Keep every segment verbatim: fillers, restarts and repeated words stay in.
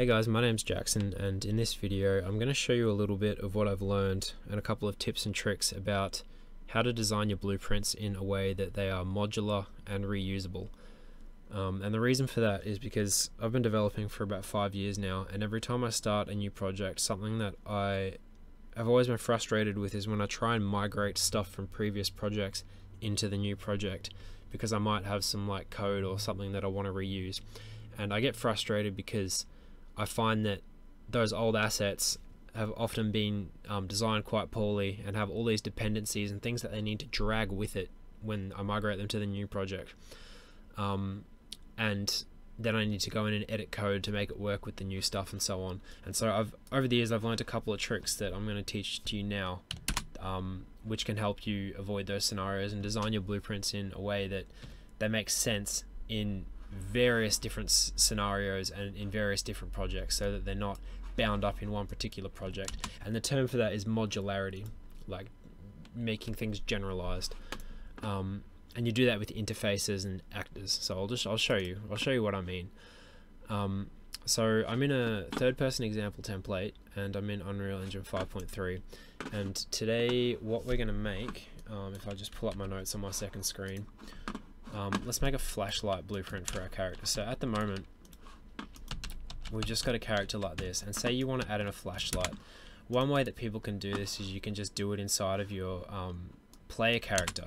Hey guys, my name's Jackson, and in this video I'm going to show you a little bit of what I've learned and a couple of tips and tricks about how to design your blueprints in a way that they are modular and reusable. Um, and the reason for that is because I've been developing for about five years now, and every time I start a new project, something that I have always been frustrated with is when I try and migrate stuff from previous projects into the new project, because I might have some like code or something that I want to reuse, and I get frustrated because I find that those old assets have often been um, designed quite poorly and have all these dependencies and things that they need to drag with it when I migrate them to the new project. Um, and then I need to go in and edit code to make it work with the new stuff and so on. And so I've, over the years, I've learned a couple of tricks that I'm going to teach to you now, um, which can help you avoid those scenarios and design your blueprints in a way that they make sense in various different scenarios and in various different projects, so that they're not bound up in one particular project. And the term for that is modularity, like making things generalized. Um, and you do that with interfaces and actors. So I'll just I'll show you I'll show you what I mean. Um, so I'm in a third-person example template, and I'm in Unreal Engine five point three. And today, what we're going to make, um, if I just pull up my notes on my second screen. Um, let's make a flashlight blueprint for our character. So at the moment, we've just got a character like this, and say you want to add in a flashlight. One way that people can do this is you can just do it inside of your um, player character.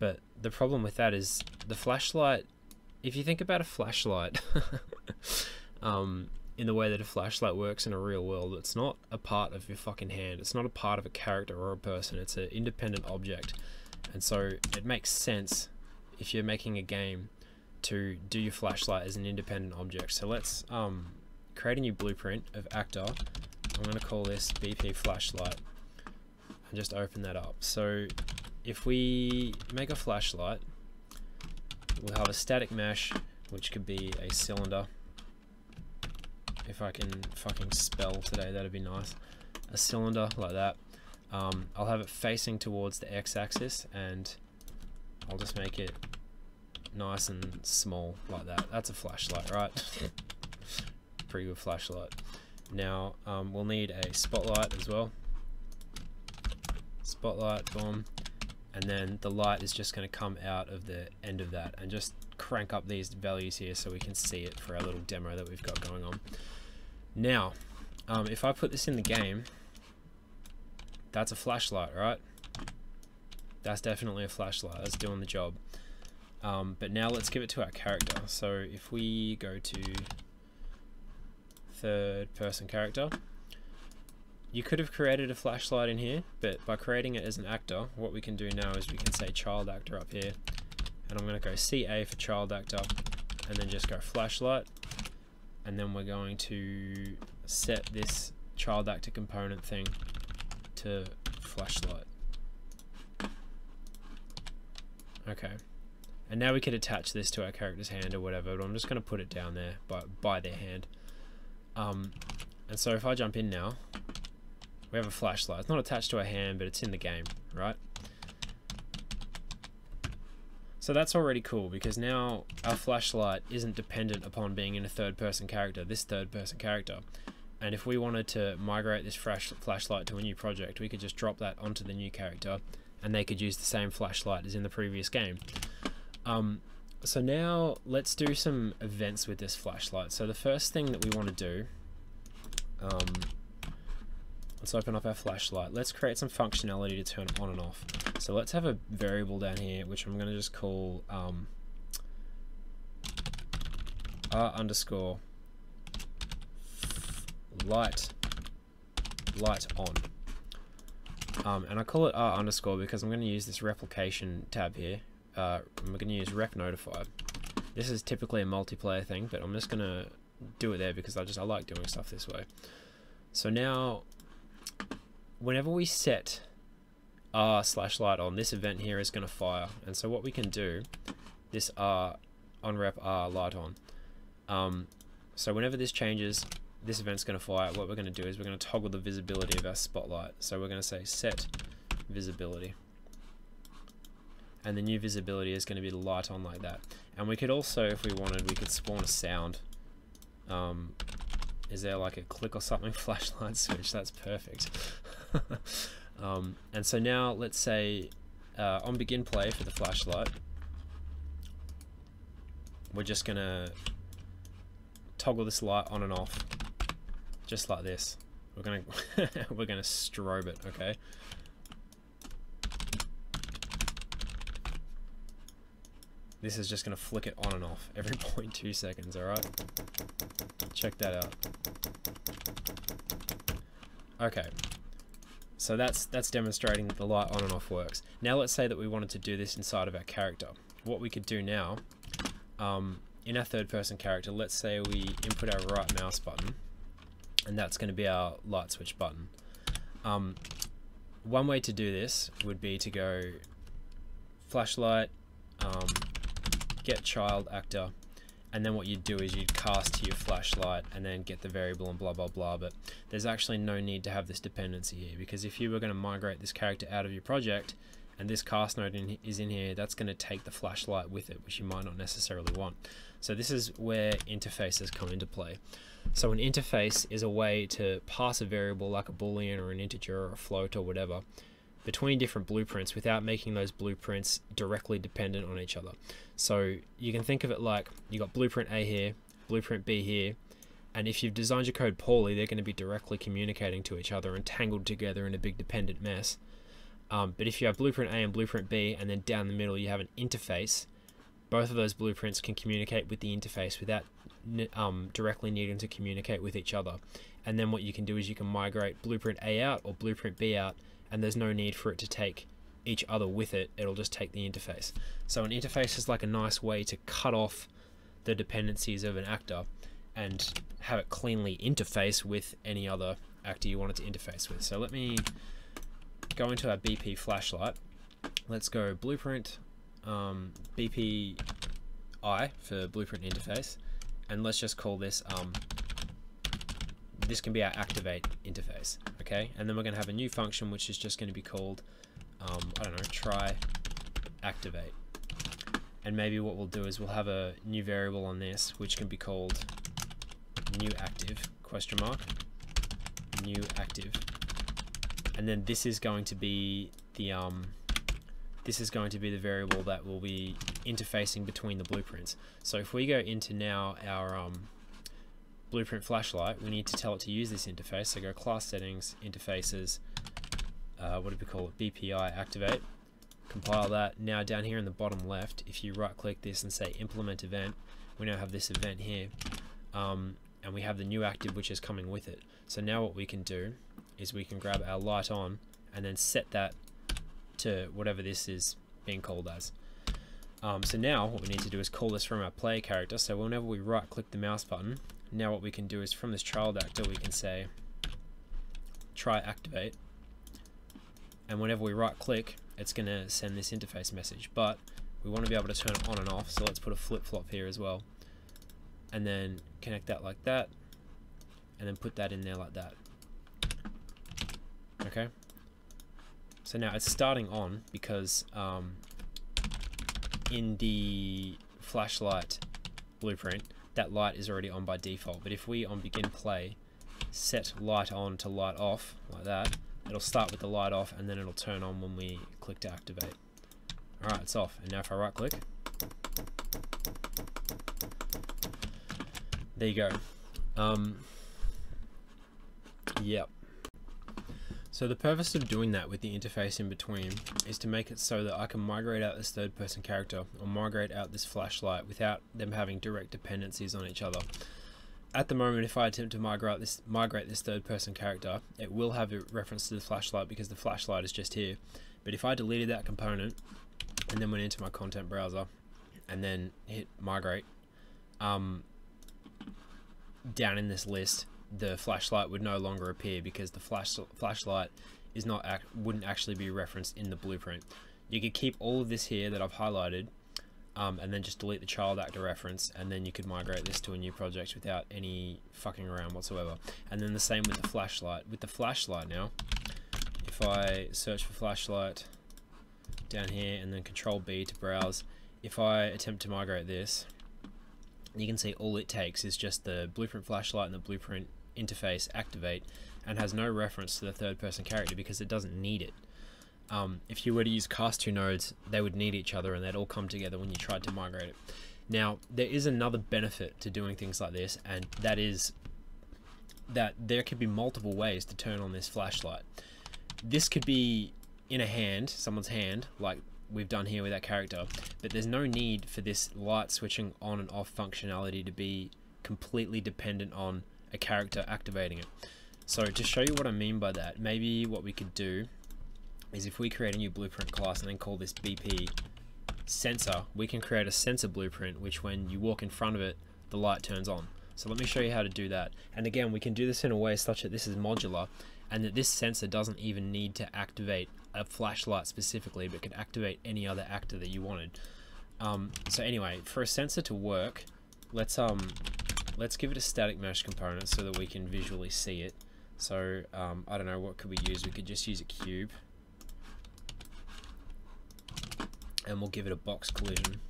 But the problem with that is the flashlight, if you think about a flashlight, um, in the way that a flashlight works in a real world, it's not a part of your fucking hand. It's not a part of a character or a person. It's an independent object. And so it makes sense, if you're making a game, to do your flashlight as an independent object. So let's um, create a new blueprint of actor. I'm going to call this B P flashlight, and just open that up. So if we make a flashlight, we'll have a static mesh, which could be a cylinder. If I can fucking spell today, that'd be nice. A cylinder like that. Um, I'll have it facing towards the x-axis, and I'll just make it nice and small like that. That's a flashlight, right? Pretty good flashlight. Now um, we'll need a spotlight as well. Spotlight, boom. And then the light is just going to come out of the end of that, and just crank up these values here so we can see it for our little demo that we've got going on. Now, um, if I put this in the game, that's a flashlight, right? That's definitely a flashlight. That's doing the job. Um, but now let's give it to our character. So if we go to third person character, you could have created a flashlight in here, but by creating it as an actor, what we can do now is we can say child actor up here, and I'm going to go C A for child actor, and then just go flashlight, and then we're going to set this child actor component thing to flashlight. Okay, and now we could attach this to our character's hand or whatever, but I'm just going to put it down there by, by their hand. Um, and so if I jump in now, we have a flashlight. It's not attached to our hand, but it's in the game, right? So that's already cool, because now our flashlight isn't dependent upon being in a third-person character, this third-person character. And if we wanted to migrate this flash flashlight to a new project, we could just drop that onto the new character, and they could use the same flashlight as in the previous game. Um, so now let's do some events with this flashlight. So the first thing that we want to do, um, let's open up our flashlight. Let's create some functionality to turn it on and off. So let's have a variable down here, which I'm going to just call um, r underscore light, light on. Um, and I call it r underscore because I'm going to use this replication tab here. Uh, I'm going to use rep notify. This is typically a multiplayer thing, but I'm just going to do it there because I just I like doing stuff this way. So now, whenever we set r slash light on, this event here is going to fire. And so what we can do, this r on rep r light on. Um, so whenever this changes, this event's going to fire. What we're going to do is we're going to toggle the visibility of our spotlight. So we're going to say set visibility, and the new visibility is going to be the light on like that. And we could also, if we wanted, we could spawn a sound um, Is there like a click or something flashlight switch? That's perfect. Um, and so now let's say uh, on begin play for the flashlight, we're just gonna toggle this light on and off, just like this. We're gonna we're gonna strobe it, okay? This is just gonna flick it on and off every zero point two seconds, alright? Check that out. Okay. So that's that's demonstrating that the light on and off works. Now let's say that we wanted to do this inside of our character. What we could do now, um, in our third person character, let's say we input our right mouse button, and that's gonna be our light switch button. Um, one way to do this would be to go flashlight, um, get child actor, and then what you'd do is you'd cast to your flashlight and then get the variable and blah blah blah, but there's actually no need to have this dependency here, because if you were going to migrate this character out of your project and this cast node in, is in here, that's going to take the flashlight with it, which you might not necessarily want. So this is where interfaces come into play. So an interface is a way to pass a variable like a boolean or an integer or a float or whatever between different blueprints without making those blueprints directly dependent on each other. So you can think of it like you got blueprint A here, blueprint B here, and if you've designed your code poorly, they're going to be directly communicating to each other and tangled together in a big dependent mess. Um, but if you have blueprint A and blueprint B, and then down the middle you have an interface, both of those blueprints can communicate with the interface without um, directly needing to communicate with each other. And then what you can do is you can migrate blueprint A out or blueprint B out, and there's no need for it to take each other with it, it'll just take the interface. So an interface is like a nice way to cut off the dependencies of an actor and have it cleanly interface with any other actor you want it to interface with. So let me go into our B P flashlight. Let's go blueprint, um, B P I for blueprint interface, and let's just call this um, this can be our activate interface, okay? And then we're going to have a new function which is just going to be called, um, I don't know, try activate. And maybe what we'll do is we'll have a new variable on this which can be called new active question mark new active. And then this is going to be the um, this is going to be the variable that will be interfacing between the blueprints. So if we go into now our um, blueprint flashlight, we need to tell it to use this interface, so go class settings, interfaces, uh, what do we call it, B P I activate, compile that. Now down here in the bottom left, if you right click this and say implement event, we now have this event here, um, and we have the new active which is coming with it. So now what we can do is we can grab our light on and then set that to whatever this is being called as. Um, so now what we need to do is call this from our player character, so whenever we right click the mouse button, now what we can do is from this child actor we can say try activate, and whenever we right click it's going to send this interface message, but we want to be able to turn it on and off, so let's put a flip-flop here as well and then connect that like that and then put that in there like that. Okay, so now it's starting on because um, in the flashlight blueprint that light is already on by default, but if we on begin play set light on to light off like that, it'll start with the light off and then it'll turn on when we click to activate. Alright, it's off, and now if I right click, there you go. Um, yep. So the purpose of doing that with the interface in between is to make it so that I can migrate out this third person character or migrate out this flashlight without them having direct dependencies on each other. At the moment, if I attempt to migrate this migrate this third person character, it will have a reference to the flashlight because the flashlight is just here. But if I deleted that component and then went into my content browser and then hit migrate, um, down in this list, the flashlight would no longer appear because the flash flashlight is not act wouldn't actually be referenced in the blueprint. You could keep all of this here that I've highlighted, um, and then just delete the child actor reference, and then you could migrate this to a new project without any fucking around whatsoever. And then the same with the flashlight. With the flashlight now, if I search for flashlight down here and then control B to browse, if I attempt to migrate this, you can see all it takes is just the blueprint flashlight and the blueprint interface activate and has no reference to the third person character because it doesn't need it. Um, if you were to use cast two nodes, they would need each other and they'd all come together when you tried to migrate it. Now, there is another benefit to doing things like this, and that is that there could be multiple ways to turn on this flashlight. This could be in a hand, someone's hand, like we've done here with that character, but there's no need for this light switching on and off functionality to be completely dependent on a character activating it. So to show you what I mean by that, maybe what we could do is if we create a new blueprint class and then call this B P sensor, we can create a sensor blueprint which when you walk in front of it, the light turns on. So let me show you how to do that. And again, we can do this in a way such that this is modular and that this sensor doesn't even need to activate a flashlight specifically, but can activate any other actor that you wanted. Um, so anyway, for a sensor to work, let's um, let's give it a static mesh component so that we can visually see it. So um, I don't know, what could we use? We could just use a cube. And we'll give it a box collision.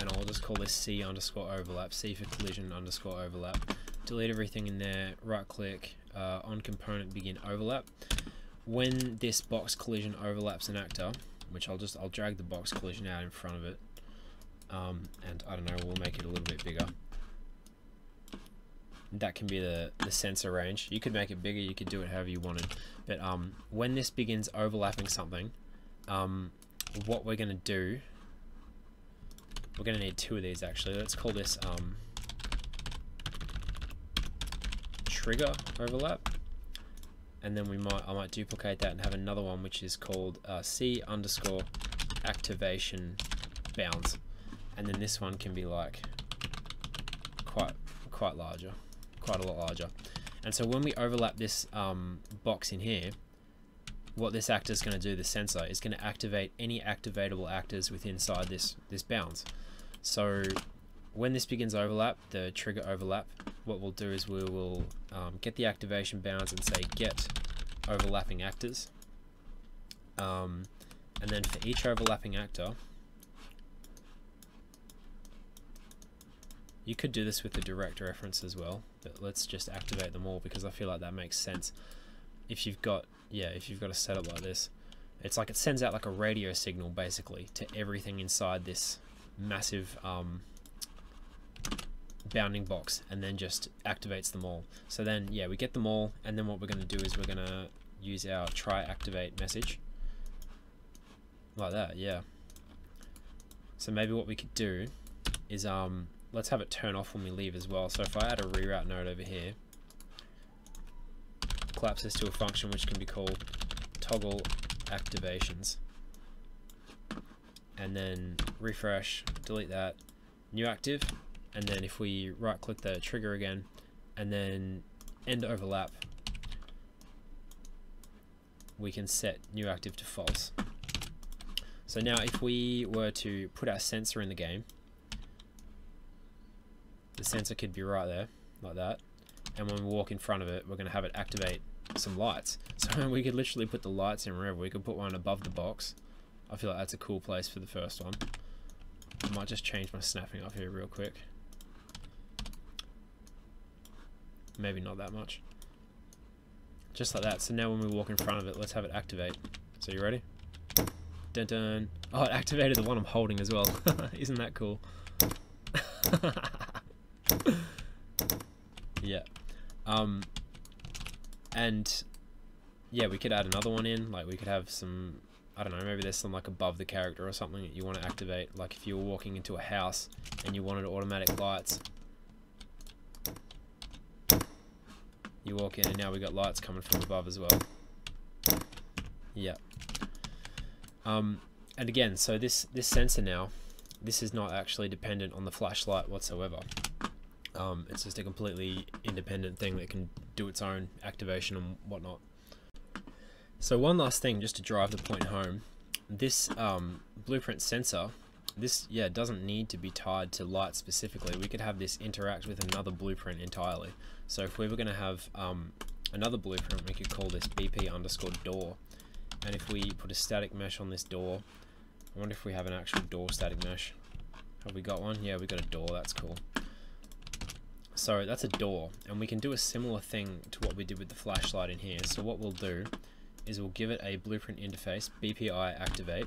And I'll just call this C underscore overlap, C for collision underscore overlap. Delete everything in there, right click, uh, on component begin overlap. When this box collision overlaps an actor, which I'll just, I'll drag the box collision out in front of it. Um, and I don't know, we'll make it a little bit bigger. That can be the, the sensor range. You could make it bigger, you could do it however you wanted. But um, when this begins overlapping something, Um, what we're going to do, we're going to need two of these actually. Let's call this um, trigger overlap, and then we might I might duplicate that and have another one which is called uh, C underscore activation bounds, and then this one can be like quite quite larger, quite a lot larger. And so when we overlap this um, box in here, what this actor is going to do, the sensor, is going to activate any activatable actors within inside this, this bounds. So when this begins overlap, the trigger overlap, what we'll do is we will um, get the activation bounds and say get overlapping actors. Um, and then for each overlapping actor, you could do this with the direct reference as well, but let's just activate them all because I feel like that makes sense. If you've got, yeah, if you've got a setup like this, it's like it sends out like a radio signal basically to everything inside this massive um, bounding box, and then just activates them all. So then, yeah, we get them all, and then what we're going to do is we're going to use our try activate message like that, yeah. So maybe what we could do is um, let's have it turn off when we leave as well. So if I add a reroute node over here, collapse this to a function which can be called toggle activations, and then refresh, delete that, new active, and then if we right click the trigger again and then end overlap, we can set new active to false. So now if we were to put our sensor in the game, the sensor could be right there like that, and when we walk in front of it, we're going to have it activate some lights. So we could literally put the lights in wherever. We could put one above the box. I feel like that's a cool place for the first one. I might just change my snapping up here real quick. Maybe not that much. Just like that. So now when we walk in front of it, let's have it activate. So you ready? Dun dun. Oh, it activated the one I'm holding as well. Isn't that cool? Yeah. Um, and yeah, we could add another one in, like we could have some, I don't know, maybe there's some like above the character or something that you want to activate, like if you were walking into a house and you wanted automatic lights, you walk in and now we got lights coming from above as well. Yeah. Um, and again, so this, this sensor now, this is not actually dependent on the flashlight whatsoever. Um, it's just a completely independent thing that can do its own activation and whatnot. So one last thing, just to drive the point home, this um, blueprint sensor, this yeah doesn't need to be tied to light specifically. We could have this interact with another blueprint entirely. So if we were going to have um, another blueprint, we could call this B P underscore door. And if we put a static mesh on this door, I wonder if we have an actual door static mesh. Have we got one? Yeah, we got a door. That's cool. So that's a door, and we can do a similar thing to what we did with the flashlight in here. So what we'll do is we'll give it a blueprint interface, B P I activate,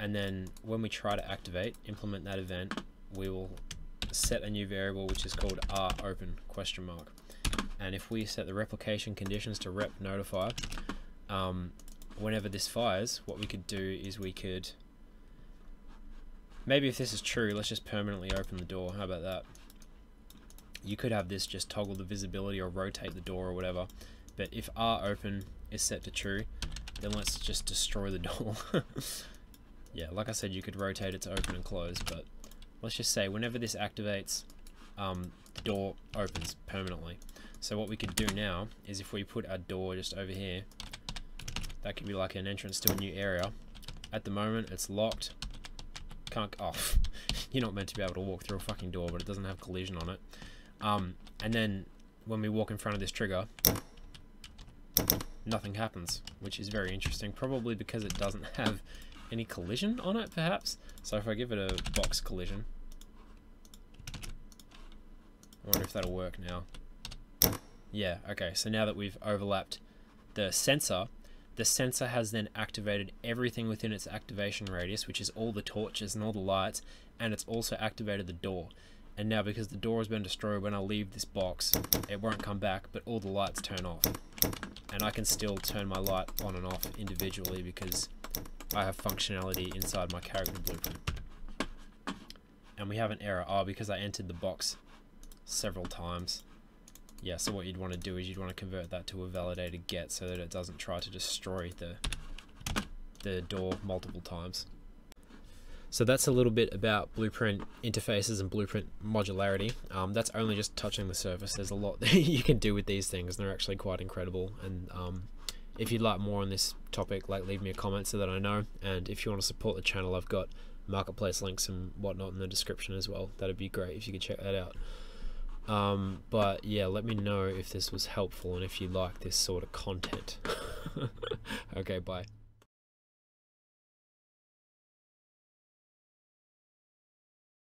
and then when we try to activate, implement that event, we will set a new variable which is called R open question mark. And if we set the replication conditions to rep notify, um, whenever this fires, what we could do is we could, maybe if this is true, let's just permanently open the door. How about that? You could have this just toggle the visibility or rotate the door or whatever, but if R open is set to true, then let's just destroy the door. Yeah, like I said, you could rotate it to open and close, but let's just say whenever this activates, um, the door opens permanently. So what we could do now is if we put our door just over here, that could be like an entrance to a new area. At the moment, it's locked. Can't, oh, you're not meant to be able to walk through a fucking door, but it doesn't have collision on it. Um, and then when we walk in front of this trigger, nothing happens, which is very interesting, probably because it doesn't have any collision on it, perhaps. So if I give it a box collision, I wonder if that'll work now. Yeah, okay, so now that we've overlapped the sensor, the sensor has then activated everything within its activation radius, which is all the torches and all the lights, and it's also activated the door. And now because the door has been destroyed, when I leave this box, it won't come back, but all the lights turn off. And I can still turn my light on and off individually because I have functionality inside my character blueprint. And we have an error, oh, because I entered the box several times. Yeah, so what you'd want to do is you'd want to convert that to a validated get so that it doesn't try to destroy the, the door multiple times. So that's a little bit about blueprint interfaces and blueprint modularity. Um, that's only just touching the surface. There's a lot that you can do with these things, and they're actually quite incredible. And um, if you'd like more on this topic, like leave me a comment so that I know. And if you want to support the channel, I've got marketplace links and whatnot in the description as well. That'd be great if you could check that out. Um, but yeah, let me know if this was helpful and if you like this sort of content. Okay, bye.